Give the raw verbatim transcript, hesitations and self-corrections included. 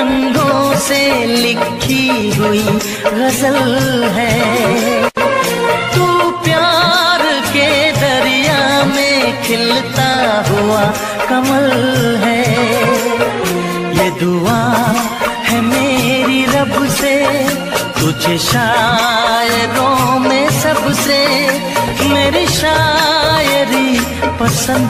रंगों से लिखी हुई गजल है। तू प्यार के दरिया में खिलता हुआ कमल है। ये दुआ है मेरी रब से, तुझे शायरों में सबसे मेरी शायरी पसंद।